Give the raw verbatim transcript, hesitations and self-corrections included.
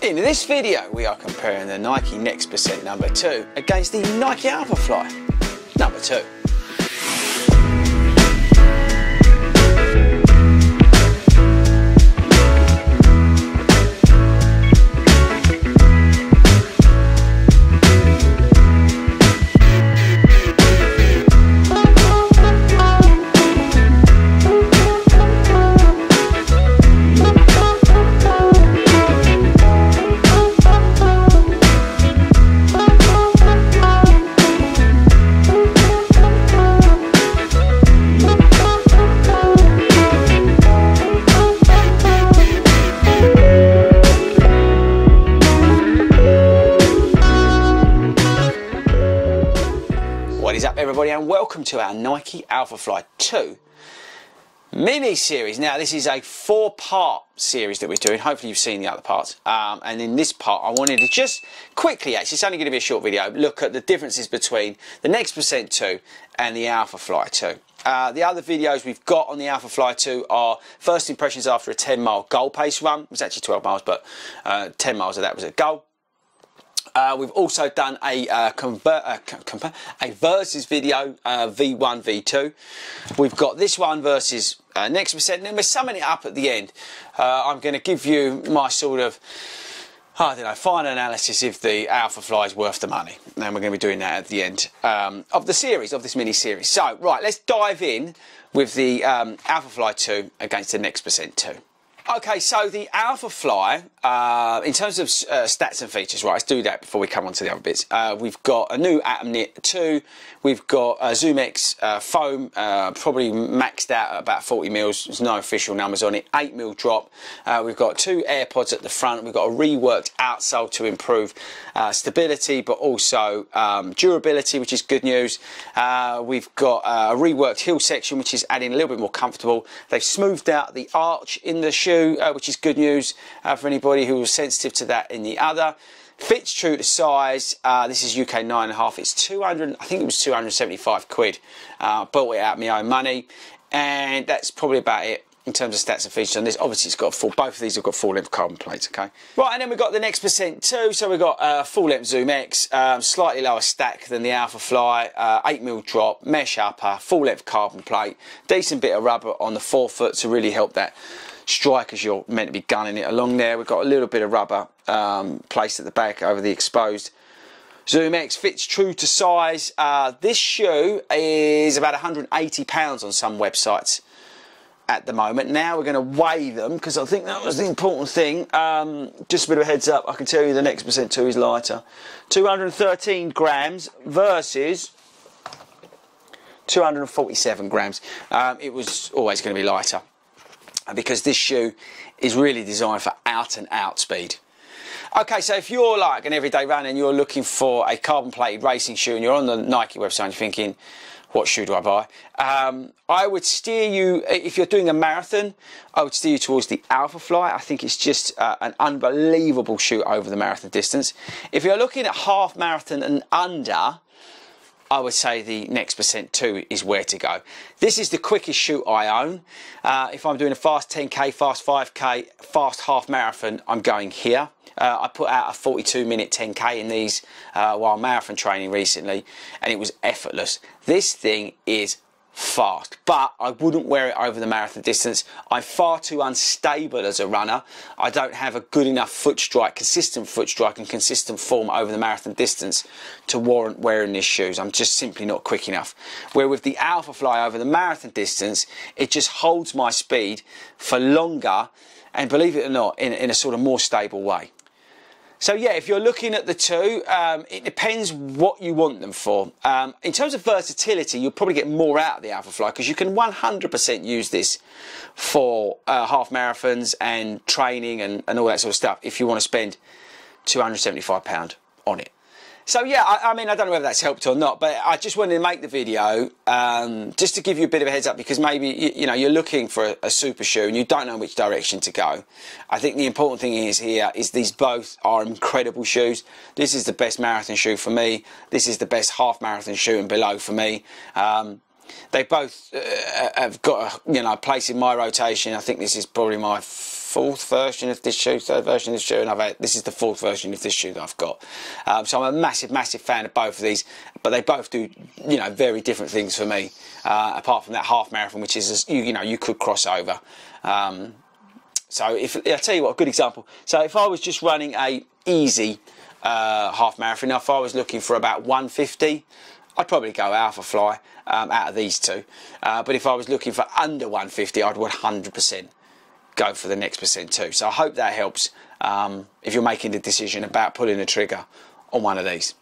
In this video, we are comparing the Nike Next% number two against the Nike Alphafly number two. Everybody, and welcome to our Nike Alphafly two mini series. Now, this is a four part series that we're doing. Hopefully you've seen the other parts, um, and in this part I wanted to just quickly, actually it's only going to be a short video, look at the differences between the Next% two and the Alphafly two. Uh, the other videos we've got on the Alphafly two are first impressions after a ten mile goal pace run. It was actually twelve miles, but uh, ten miles of that was a goal. Uh, we've also done a, uh, convert, uh, convert, a versus video, uh, V one, V two. We've got this one versus uh, Next%, and then we're summing it up at the end. Uh, I'm going to give you my sort of, I don't know, final analysis if the Alphafly is worth the money. And we're going to be doing that at the end um, of the series, of this mini-series. So, right, let's dive in with the um, Alphafly two against the Next% two. Okay, so the Alphafly, uh, in terms of uh, stats and features, right, let's do that before we come on to the other bits. Uh, we've got a new Atomknit two, we've got a ZoomX uh, foam, uh, probably maxed out at about forty mils, there's no official numbers on it, eight mil drop. Uh, we've got two Air Pods at the front, we've got a reworked outsole to improve uh, stability, but also um, durability, which is good news. Uh, we've got a reworked heel section, which is adding a little bit more comfortable. They've smoothed out the arch in the shoe, Uh, which is good news uh, for anybody who was sensitive to that in the other. Fits true to size. Uh, this is U K nine and a half. It's two hundred. I think it was two hundred seventy-five quid. Uh, bought it out of my own money, and that's probably about it in terms of stats and features on this. Obviously, it's got full. Both of these have got full length carbon plates. Okay, right, and then we've got the Next% two. So we've got uh, full length ZoomX, um, slightly lower stack than the Alphafly, uh, eight mil drop, mesh upper, full length carbon plate, decent bit of rubber on the forefoot to really help that strike as you're meant to be gunning it along there. We've got a little bit of rubber um, placed at the back over the exposed ZoomX. Fits true to size. Uh, this shoe is about one hundred eighty pounds on some websites at the moment. Now we're going to weigh them because I think that was the important thing. Um, just a bit of a heads up, I can tell you the Next% two is lighter. two hundred thirteen grams versus two hundred forty-seven grams. Um, it was always going to be lighter, because this shoe is really designed for out and out speed. Okay, so if you're like an everyday runner and you're looking for a carbon plated racing shoe and you're on the Nike website and you're thinking, what shoe do I buy? Um, I would steer you, if you're doing a marathon, I would steer you towards the Alphafly. I think it's just uh, an unbelievable shoe over the marathon distance. If you're looking at half marathon and under, I would say the Next% two is where to go. This is the quickest shoe I own. Uh, if I'm doing a fast ten K, fast five K, fast half marathon, I'm going here. Uh, I put out a forty-two minute ten K in these uh, while marathon training recently, and it was effortless. This thing is fast, but I wouldn't wear it over the marathon distance. I'm far too unstable as a runner. I don't have a good enough foot strike, consistent foot strike and consistent form over the marathon distance to warrant wearing these shoes. I'm just simply not quick enough. Where with the Alphafly over the marathon distance, it just holds my speed for longer, and believe it or not, in, in a sort of more stable way. So yeah, if you're looking at the two, um, it depends what you want them for. Um, in terms of versatility, you'll probably get more out of the Alphafly because you can one hundred percent use this for uh, half marathons and training and, and all that sort of stuff if you want to spend two hundred seventy-five pounds on it. So yeah, I, I mean, I don't know whether that's helped or not, but I just wanted to make the video um, just to give you a bit of a heads up, because maybe, you, you know, you're looking for a, a super shoe and you don't know which direction to go. I think the important thing is here is these both are incredible shoes. This is the best marathon shoe for me. This is the best half marathon shoe and below for me. Um, they both uh, have got a, you know, place in my rotation. I think this is probably my fourth version of this shoe, third version of this shoe, and I've had, this is the fourth version of this shoe that I've got. Um, so I'm a massive, massive fan of both of these, but they both do, you know, very different things for me. Uh, apart from that half marathon, which is, you, you know, you could cross over. Um, so if I tell you what, a good example. So if I was just running a easy uh, half marathon, if I was looking for about one fifty. I'd probably go Alphafly um, out of these two, uh, but if I was looking for under one fifty, I'd one hundred percent go for the Next% two. So I hope that helps um, if you're making the decision about pulling the trigger on one of these.